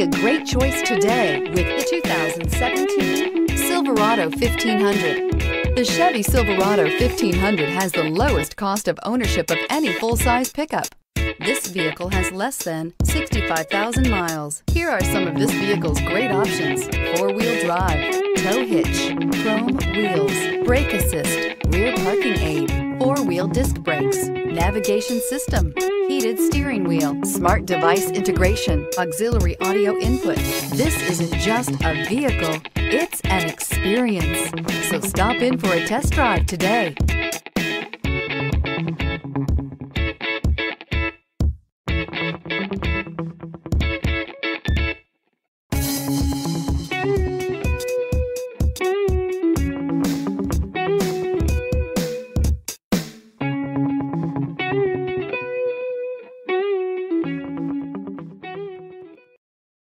Make a great choice today with the 2017 Silverado 1500. The Chevy Silverado 1500 has the lowest cost of ownership of any full-size pickup. This vehicle has less than 65,000 miles. Here are some of this vehicle's great options: four-wheel drive, tow hitch, chrome wheels, brake assist, rear parking aid, four-wheel disc brakes, navigation system, heated steering wheel, smart device integration, auxiliary audio input. This isn't just a vehicle, it's an experience. So stop in for a test drive today.